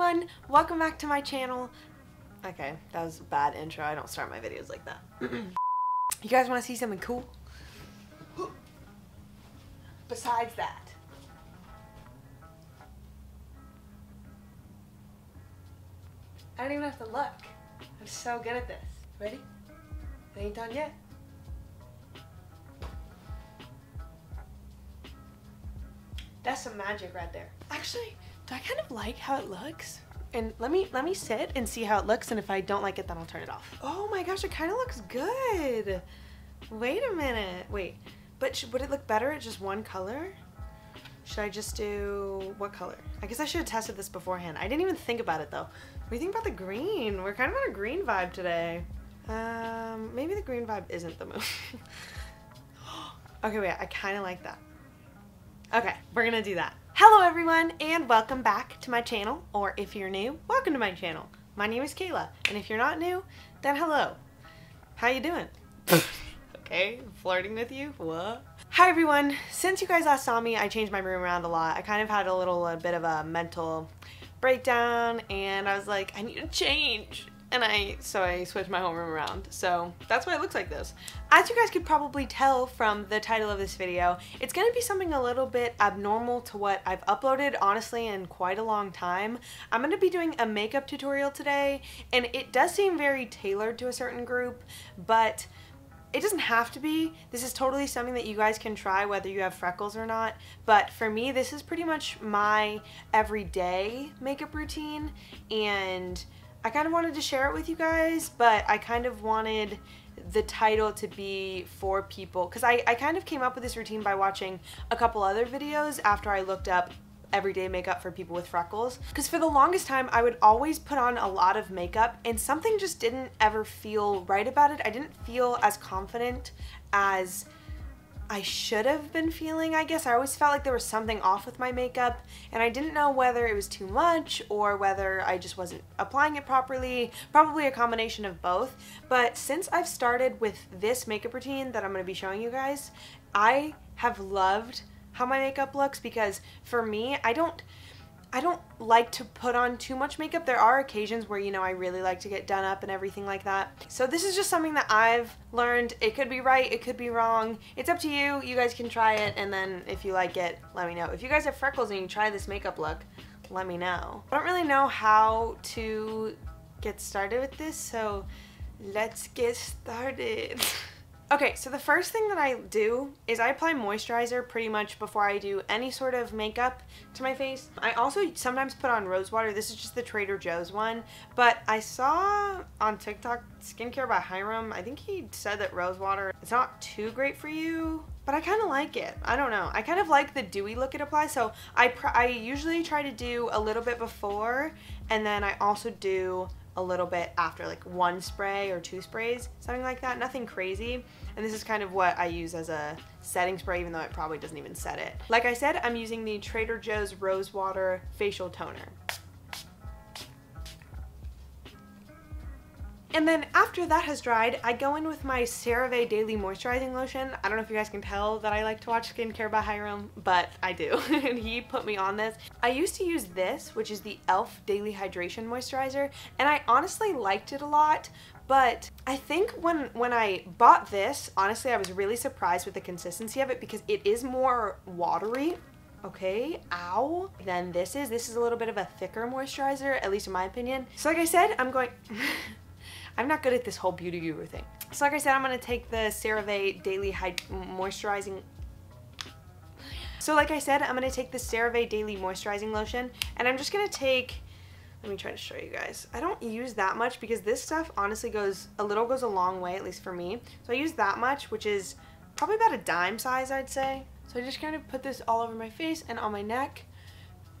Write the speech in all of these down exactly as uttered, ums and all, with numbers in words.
everyone, welcome back to my channel. Okay, that was a bad intro. I don't start my videos like that. You guys want to see something cool? Besides that. I don't even have to look. I'm so good at this. Ready? It ain't done yet. That's some magic right there. Actually, do I kind of like how it looks? And let me let me sit and see how it looks, and if I don't like it, then I'll turn it off. Oh my gosh, it kind of looks good. Wait a minute. Wait, but should, would it look better at just one color? Should I just do what color? I guess I should have tested this beforehand. I didn't even think about it though. What do you think about the green? We're kind of on a green vibe today. Um, maybe the green vibe isn't the move. Okay, wait, I kind of like that. Okay, we're gonna do that. Hello everyone, and welcome back to my channel, or if you're new, welcome to my channel. My name is Kayla, and if you're not new, then hello. How you doing? Okay, flirting with you, what? Hi everyone, since you guys last saw me, I changed my room around a lot. I kind of had a little a bit of a mental breakdown, and I was like, I need to change. And I, so I switched my whole room around. So that's why it looks like this. As you guys could probably tell from the title of this video, it's gonna be something a little bit abnormal to what I've uploaded, honestly, in quite a long time. I'm gonna be doing a makeup tutorial today, and it does seem very tailored to a certain group, but it doesn't have to be. This is totally something that you guys can try whether you have freckles or not, but for me, this is pretty much my everyday makeup routine, and I kind of wanted to share it with you guys, but I kind of wanted the title to be for people, because I, I kind of came up with this routine by watching a couple other videos after I looked up everyday makeup for people with freckles. Because for the longest time, I would always put on a lot of makeup, and something just didn't ever feel right about it. I didn't feel as confident as I should have been feeling, I guess. I always felt like there was something off with my makeup, and I didn't know whether it was too much or whether I just wasn't applying it properly, probably a combination of both. But since I've started with this makeup routine that I'm going to be showing you guys, I have loved how my makeup looks, because for me, I don't I don't like to put on too much makeup. There are occasions where, you know, I really like to get done up and everything like that. So this is just something that I've learned. It could be right, it could be wrong. It's up to you. You guys can try it, and then if you like it, let me know. If you guys have freckles and you try this makeup look, let me know. I don't really know how to get started with this, so let's get started. Okay, so the first thing that I do is I apply moisturizer pretty much before I do any sort of makeup to my face. I also sometimes put on rose water. This is just the Trader Joe's one, but I saw on TikTok, Skincare by Hiram, I think he said that rose water, it's not too great for you, but I kind of like it. I don't know. I kind of like the dewy look it applies, so I, pr I usually try to do a little bit before, and then I also do a little bit after, like one spray or two sprays, something like that, nothing crazy. And this is kind of what I use as a setting spray, even though it probably doesn't even set it. Like I said, I'm using the Trader Joe's Rose Water Facial Toner. And then after that has dried, I go in with my CeraVe Daily Moisturizing Lotion. I don't know if you guys can tell that I like to watch Skincare by Hiram, but I do, and he put me on this. I used to use this, which is the E L F Daily Hydration Moisturizer, and I honestly liked it a lot, but I think when, when I bought this, honestly, I was really surprised with the consistency of it, because it is more watery. Okay, ow. Then this is, this is a little bit of a thicker moisturizer, at least in my opinion. So like I said, I'm going... I'm not good at this whole beauty guru thing. So like I said, I'm gonna take the CeraVe Daily Hyd- Moisturizing. So like I said, I'm gonna take the CeraVe Daily Moisturizing Lotion, and I'm just gonna take, let me try to show you guys. I don't use that much, because this stuff honestly goes, a little goes a long way, at least for me. So I use that much, which is probably about a dime size, I'd say. So I just kind of put this all over my face and on my neck,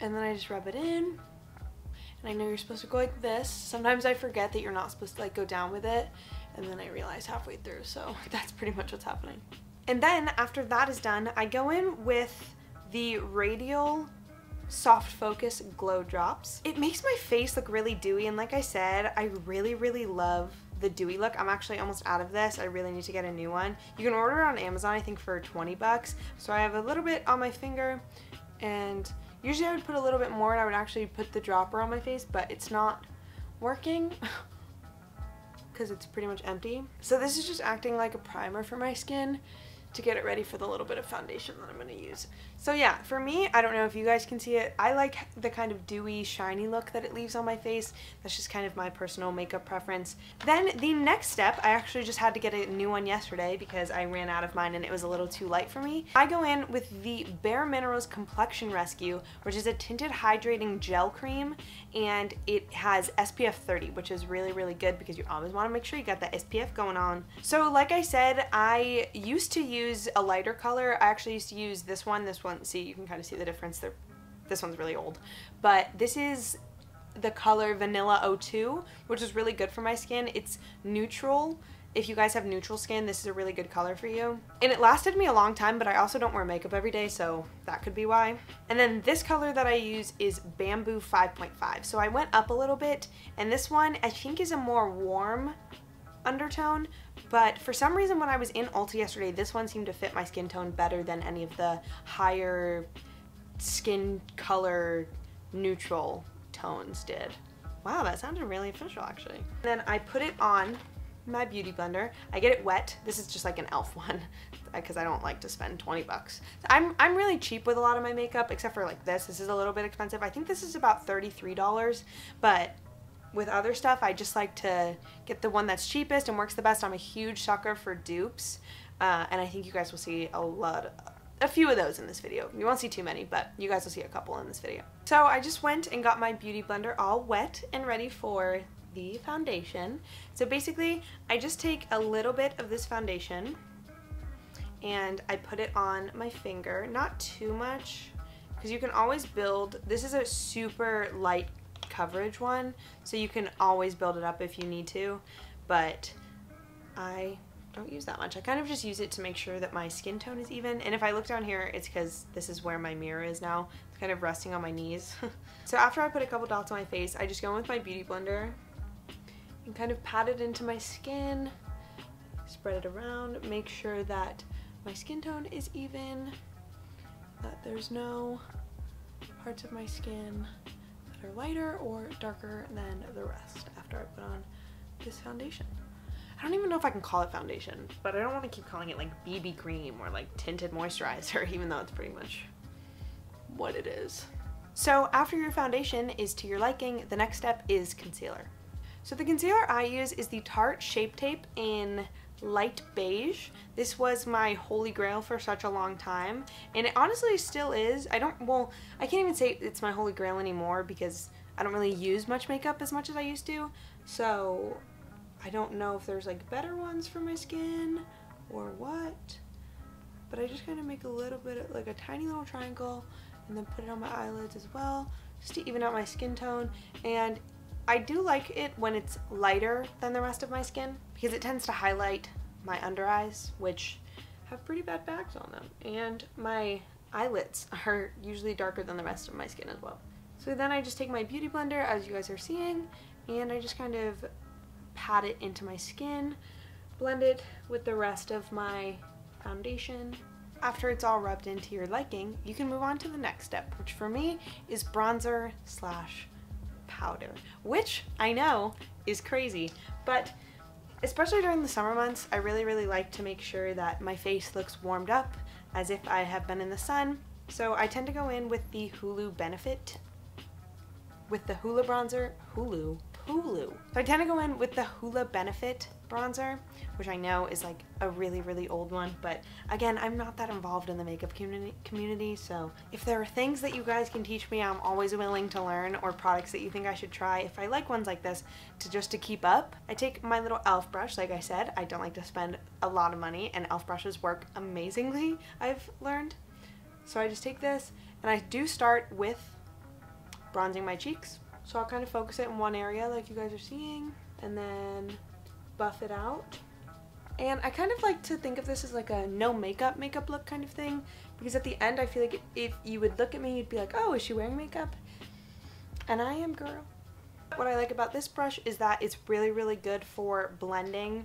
and then I just rub it in. And I know you're supposed to go like this. Sometimes I forget that you're not supposed to like go down with it, and then I realize halfway through, so that's pretty much what's happening. And then after that is done, I go in with the Radial Soft Focus Glow Drops. It makes my face look really dewy, and like I said, I really, really love the dewy look. I'm actually almost out of this. I really need to get a new one. You can order it on Amazon, I think, for twenty bucks. So I have a little bit on my finger, and Usually I would put a little bit more and I would actually put the dropper on my face, but it's not working because it's pretty much empty. So this is just acting like a primer for my skin to get it ready for the little bit of foundation that I'm going to use. So yeah, for me, I don't know if you guys can see it, I like the kind of dewy, shiny look that it leaves on my face. That's just kind of my personal makeup preference. Then the next step, I actually just had to get a new one yesterday because I ran out of mine and it was a little too light for me. I go in with the Bare Minerals Complexion Rescue, which is a tinted hydrating gel cream, and it has S P F thirty, which is really, really good because you always want to make sure you got that S P F going on. So like I said, I used to use use a lighter color. I actually used to use this one, this one, see, you can kind of see the difference there. This one's really old, but this is the color Vanilla oh two, which is really good for my skin. It's neutral. If you guys have neutral skin, this is a really good color for you. And it lasted me a long time, but I also don't wear makeup every day, so that could be why. And then this color that I use is Bamboo five point five. So I went up a little bit, and this one I think is a more warm undertone, but for some reason when I was in Ulta yesterday, this one seemed to fit my skin tone better than any of the higher skin color neutral tones did. Wow, that sounded really official actually. And then I put it on my beauty blender. I get it wet. This is just like an E L F one because I don't like to spend twenty bucks. I'm, I'm really cheap with a lot of my makeup except for like this. This is a little bit expensive. I think this is about thirty-three dollars, but with other stuff, I just like to get the one that's cheapest and works the best. I'm a huge sucker for dupes, uh, and I think you guys will see a lot, of, a few of those in this video. You won't see too many, but you guys will see a couple in this video. So I just went and got my beauty blender all wet and ready for the foundation. So basically, I just take a little bit of this foundation and I put it on my finger, not too much, because you can always build. This is a super light coverage one, so you can always build it up if you need to, but I don't use that much. I kind of just use it to make sure that my skin tone is even, and if I look down here, it's because this is where my mirror is now. It's kind of resting on my knees. So after I put a couple dots on my face, I just go in with my beauty blender and kind of pat it into my skin, spread it around, make sure that my skin tone is even, that there's no parts of my skin are lighter or darker than the rest after I put on this foundation. I don't even know if I can call it foundation, but I don't want to keep calling it like B B cream or like tinted moisturizer, even though it's pretty much what it is. So after your foundation is to your liking, the next step is concealer. So the concealer I use is the Tarte Shape Tape in light beige. This was my holy grail for such a long time, and it honestly still is. I don't, well, I can't even say it's my holy grail anymore because I don't really use much makeup as much as I used to, so I don't know if there's like better ones for my skin or what, but I just kind of make a little bit of like a tiny little triangle and then put it on my eyelids as well, just to even out my skin tone. And I do like it when it's lighter than the rest of my skin because it tends to highlight my under eyes, which have pretty bad bags on them, and my eyelids are usually darker than the rest of my skin as well. So then I just take my beauty blender, as you guys are seeing, and I just kind of pat it into my skin, blend it with the rest of my foundation. After it's all rubbed into your liking, you can move on to the next step, which for me is bronzer slash powder, which I know is crazy, but especially during the summer months, I really, really like to make sure that my face looks warmed up as if I have been in the sun. So I tend to go in with the Hoola Benefit, with the Hoola bronzer, Hulu, Hulu. So I tend to go in with the Hoola Benefit bronzer, which I know is like a really, really old one, but again, I'm not that involved in the makeup community, so if there are things that you guys can teach me, I'm always willing to learn, or products that you think I should try if I like ones like this, to just to keep up. I take my little E L F brush. Like I said, I don't like to spend a lot of money, and E L F brushes work amazingly, I've learned. So I just take this, and I do start with bronzing my cheeks. So I'll kind of focus it in one area like you guys are seeing, and then buff it out. And I kind of like to think of this as like a no makeup makeup look kind of thing, because at the end I feel like if you would look at me, you'd be like, oh, is she wearing makeup? And I am, girl. What I like about this brush is that it's really, really good for blending.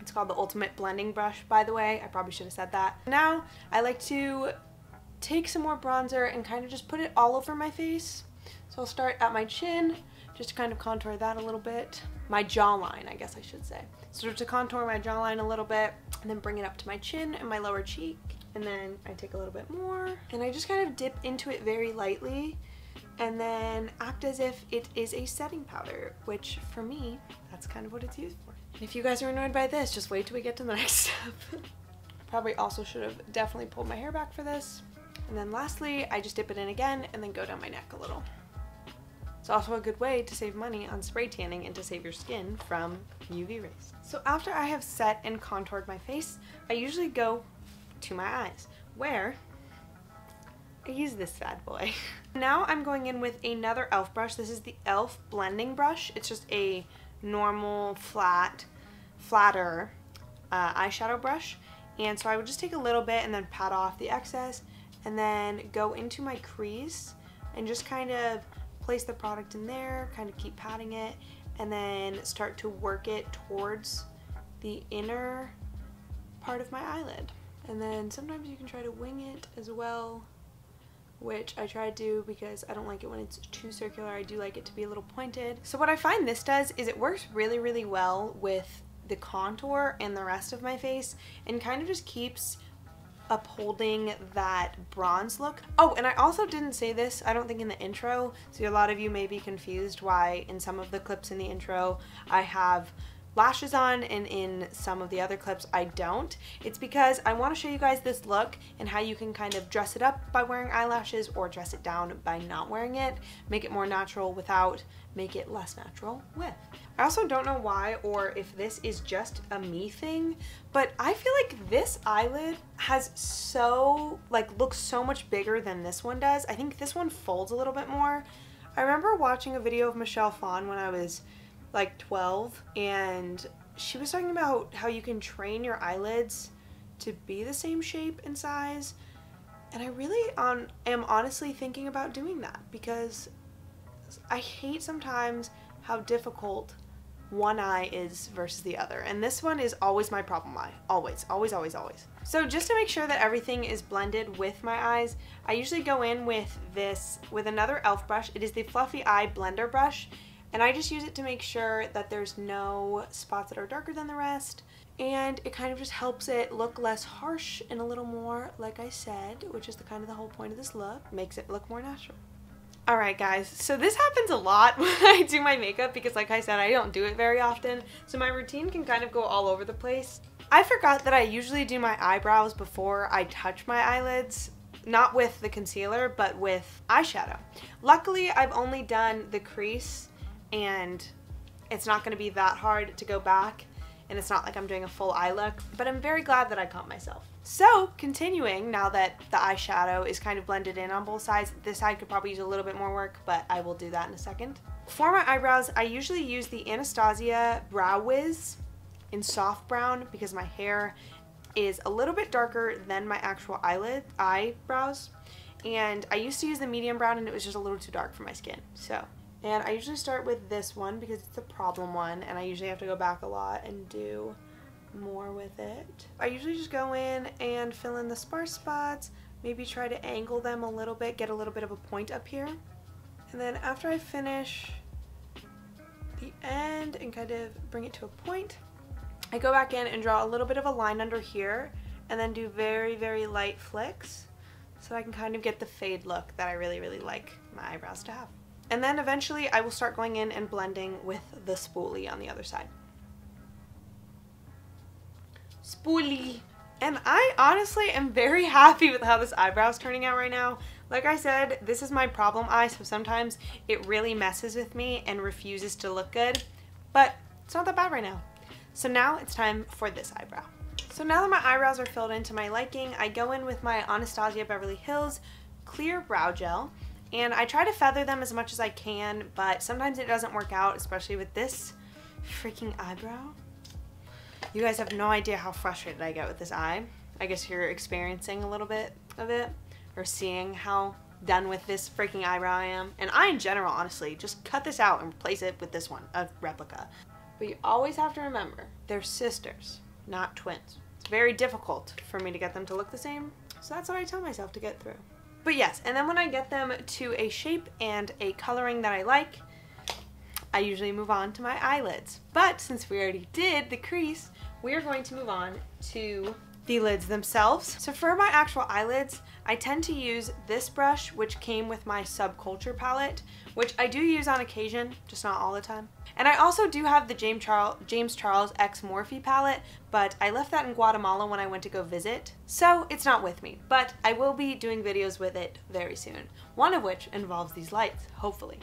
It's called the Ultimate Blending Brush, by the way. I probably should have said that. Now I like to take some more bronzer and kind of just put it all over my face. So I'll start at my chin, just to kind of contour that a little bit. My jawline, I guess I should say. So to contour my jawline a little bit, and then bring it up to my chin and my lower cheek. And then I take a little bit more, and I just kind of dip into it very lightly, and then act as if it is a setting powder, which for me, that's kind of what it's used for. And if you guys are annoyed by this, just wait till we get to the next step. Probably also should have definitely pulled my hair back for this. And then lastly, I just dip it in again and then go down my neck a little. It's also a good way to save money on spray tanning and to save your skin from U V rays. So after I have set and contoured my face, I usually go to my eyes, where I use this bad boy. Now I'm going in with another E L F brush. This is the E L F blending brush. It's just a normal flat, flatter uh, eyeshadow brush. And so I would just take a little bit and then pat off the excess, and then go into my crease and just kind of place the product in there, kind of keep patting it, and then start to work it towards the inner part of my eyelid. And then sometimes you can try to wing it as well, which I try to do because I don't like it when it's too circular. I do like it to be a little pointed. So what I find this does is it works really, really well with the contour and the rest of my face, and kind of just keeps upholding that bronze look. Oh, and I also didn't say this, I don't think, in the intro, so a lot of you may be confused why in some of the clips in the intro I have lashes on and in some of the other clips I don't. It's because I want to show you guys this look and how you can kind of dress it up by wearing eyelashes or dress it down by not wearing it, make it more natural without, make it less natural with. I also don't know why, or if this is just a me thing, but I feel like this eyelid has so, like, looks so much bigger than this one does. I think this one folds a little bit more. I remember watching a video of Michelle Phan when I was like twelve, and she was talking about how you can train your eyelids to be the same shape and size, and I really on am honestly thinking about doing that, because I hate sometimes how difficult one eye is versus the other, and this one is always my problem eye, always, always, always, always. So just to make sure that everything is blended with my eyes, I usually go in with this, with another E L F brush. It is the Fluffy Eye Blender brush, and I just use it to make sure that there's no spots that are darker than the rest, and it kind of just helps it look less harsh and a little more, like I said, which is the kind of the whole point of this look, makes it look more natural. Alright guys, so this happens a lot when I do my makeup, because like I said, I don't do it very often, so my routine can kind of go all over the place. I forgot that I usually do my eyebrows before I touch my eyelids. Not with the concealer, but with eyeshadow. Luckily, I've only done the crease, and it's not going to be that hard to go back, and it's not like I'm doing a full eye look, but I'm very glad that I caught myself. So continuing, now that the eyeshadow is kind of blended in on both sides, this side could probably use a little bit more work, but I will do that in a second. For my eyebrows, I usually use the Anastasia Brow Wiz in soft brown, because my hair is a little bit darker than my actual eyelid eyebrows, and I used to use the medium brown, and it was just a little too dark for my skin. So. And I usually start with this one because it's the problem one, and I usually have to go back a lot and do more with it. I usually just go in and fill in the sparse spots, maybe try to angle them a little bit, get a little bit of a point up here. And then after I finish the end and kind of bring it to a point, I go back in and draw a little bit of a line under here, and then do very, very light flicks so I can kind of get the fade look that I really, really like my eyebrows to have. And then eventually I will start going in and blending with the spoolie on the other side. Spoolie! And I honestly am very happy with how this eyebrow is turning out right now. Like I said, this is my problem eye, so sometimes it really messes with me and refuses to look good, but it's not that bad right now. So now it's time for this eyebrow. So now that my eyebrows are filled in to my liking, I go in with my Anastasia Beverly Hills Clear Brow Gel. And I try to feather them as much as I can, but sometimes it doesn't work out, especially with this freaking eyebrow. You guys have no idea how frustrated I get with this eye. I guess you're experiencing a little bit of it, or seeing how done with this freaking eyebrow I am. And I, in general, honestly, just cut this out and replace it with this one, a replica. But you always have to remember, they're sisters, not twins. It's very difficult for me to get them to look the same. So that's what I tell myself to get through. But yes, and then when I get them to a shape and a coloring that I like, I usually move on to my eyelids. But since we already did the crease, we are going to move on to the lids themselves. So for my actual eyelids, I tend to use this brush, which came with my Subculture palette, which I do use on occasion, just not all the time. And I also do have the James Charles, James Charles X Morphe palette, but I left that in Guatemala when I went to go visit, so it's not with me, but I will be doing videos with it very soon, one of which involves these lights, hopefully.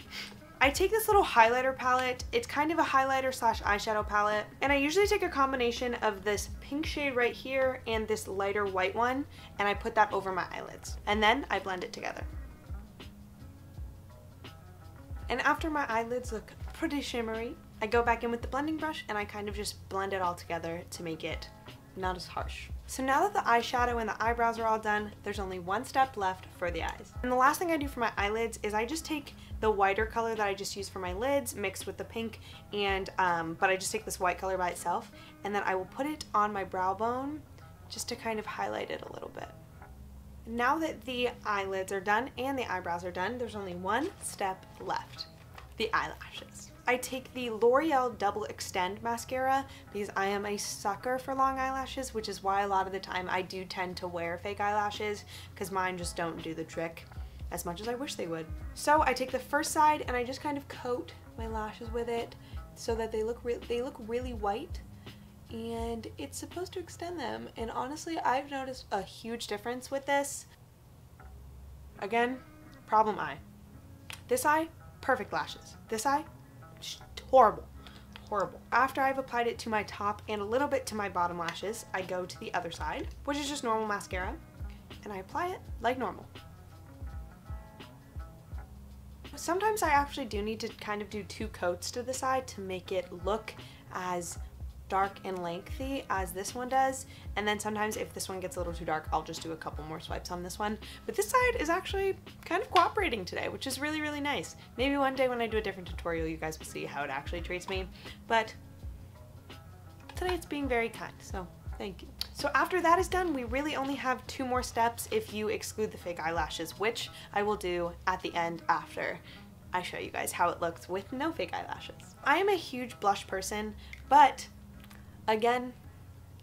I take this little highlighter palette. It's kind of a highlighter slash eyeshadow palette, and I usually take a combination of this pink shade right here and this lighter white one, and I put that over my eyelids, and then I blend it together. And after my eyelids look pretty shimmery, I go back in with the blending brush and I kind of just blend it all together to make it not as harsh. So now that the eyeshadow and the eyebrows are all done, there's only one step left for the eyes. And the last thing I do for my eyelids is I just take the whiter color that I just used for my lids mixed with the pink, and um, but I just take this white color by itself, and then I will put it on my brow bone just to kind of highlight it a little bit. Now that the eyelids are done and the eyebrows are done, there's only one step left, the eyelashes. I take the L'Oreal Double Extend mascara because I am a sucker for long eyelashes, which is why a lot of the time I do tend to wear fake eyelashes because mine just don't do the trick as much as I wish they would. So I take the first side and I just kind of coat my lashes with it so that they look, re they look really white, and it's supposed to extend them. And honestly, I've noticed a huge difference with this. Again, problem eye. This eye, perfect lashes. This eye, just horrible, horrible. After I've applied it to my top and a little bit to my bottom lashes, I go to the other side, which is just normal mascara, and I apply it like normal. Sometimes I actually do need to kind of do two coats to the side to make it look as dark and lengthy as this one does, and then sometimes if this one gets a little too dark, I'll just do a couple more swipes on this one. But this side is actually kind of cooperating today, which is really, really nice. Maybe one day when I do a different tutorial, you guys will see how it actually treats me, but today it's being very kind, so thank you. So after that is done, we really only have two more steps if you exclude the fake eyelashes, which I will do at the end after I show you guys how it looks with no fake eyelashes. I am a huge blush person, but again,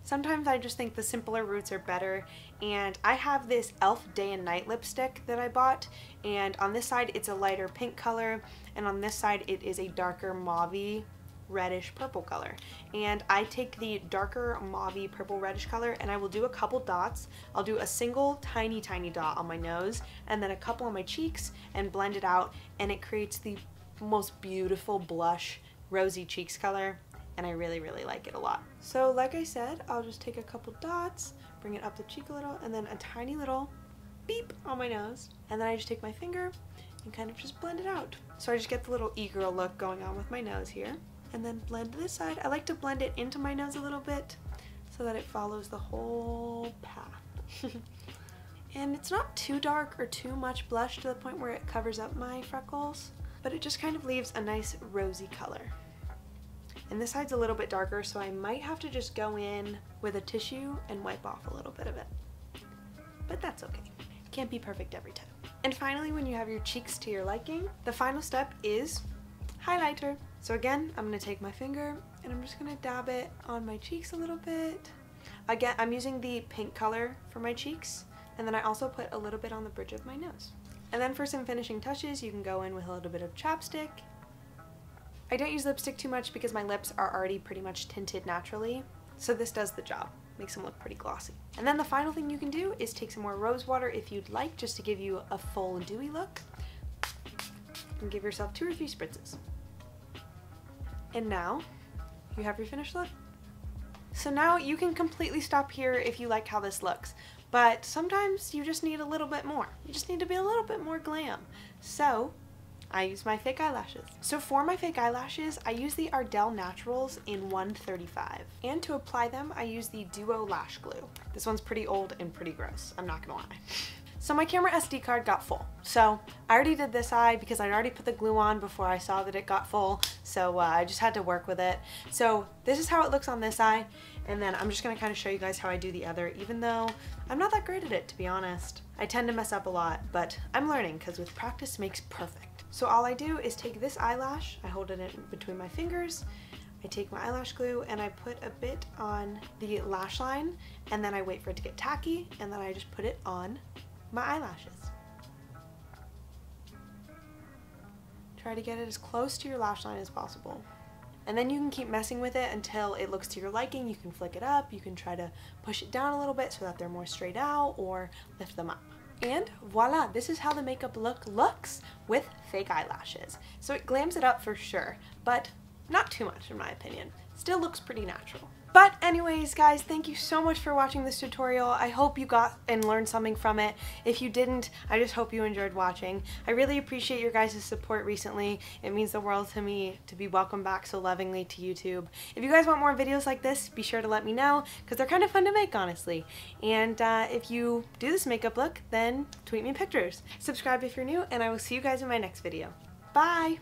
sometimes I just think the simpler roots are better, and I have this E L F Day and Night lipstick that I bought, and on this side it's a lighter pink color, and on this side it is a darker mauve reddish purple color. And I take the darker mauve purple reddish color and I will do a couple dots. I'll do a single tiny tiny dot on my nose and then a couple on my cheeks and blend it out, and it creates the most beautiful blush rosy cheeks color. And I really, really like it a lot. So like I said, I'll just take a couple dots, bring it up the cheek a little, and then a tiny little beep on my nose. And then I just take my finger and kind of just blend it out. So I just get the little e-girl look going on with my nose here. And then blend this side. I like to blend it into my nose a little bit so that it follows the whole path. And it's not too dark or too much blush to the point where it covers up my freckles, but it just kind of leaves a nice rosy color. And this side's a little bit darker, so I might have to just go in with a tissue and wipe off a little bit of it. But that's okay. It can't be perfect every time. And finally, when you have your cheeks to your liking, the final step is highlighter. So again, I'm gonna take my finger and I'm just gonna dab it on my cheeks a little bit. Again, I'm using the pink color for my cheeks, and then I also put a little bit on the bridge of my nose. And then for some finishing touches, you can go in with a little bit of chapstick. I don't use lipstick too much because my lips are already pretty much tinted naturally, so this does the job, makes them look pretty glossy. And then the final thing you can do is take some more rose water if you'd like, just to give you a full and dewy look, and give yourself two or three spritzes. And now you have your finished look. So now you can completely stop here if you like how this looks, but sometimes you just need a little bit more. You just need to be a little bit more glam. So I use my fake eyelashes. So for my fake eyelashes, I use the Ardell Naturals in one thirty-five. And to apply them, I use the Duo Lash Glue. This one's pretty old and pretty gross, I'm not gonna lie. So my camera S D card got full. So I already did this eye because I'd already put the glue on before I saw that it got full. So uh, I just had to work with it. So this is how it looks on this eye. And then I'm just gonna kind of show you guys how I do the other, even though I'm not that great at it, to be honest. I tend to mess up a lot, but I'm learning, because with practice makes perfect. So all I do is take this eyelash, I hold it in between my fingers, I take my eyelash glue and I put a bit on the lash line, and then I wait for it to get tacky, and then I just put it on my eyelashes. Try to get it as close to your lash line as possible. And then you can keep messing with it until it looks to your liking. You can flick it up, you can try to push it down a little bit so that they're more straight out, or lift them up. And voila, this is how the makeup look looks with fake eyelashes. So it glams it up for sure, but not too much in my opinion. Still looks pretty natural. But anyways guys, thank you so much for watching this tutorial. I hope you got and learned something from it. If you didn't, I just hope you enjoyed watching. I really appreciate your guys' support recently. It means the world to me to be welcomed back so lovingly to YouTube. If you guys want more videos like this, be sure to let me know, because they're kind of fun to make, honestly. And uh, if you do this makeup look, then tweet me pictures. Subscribe if you're new, and I will see you guys in my next video. Bye!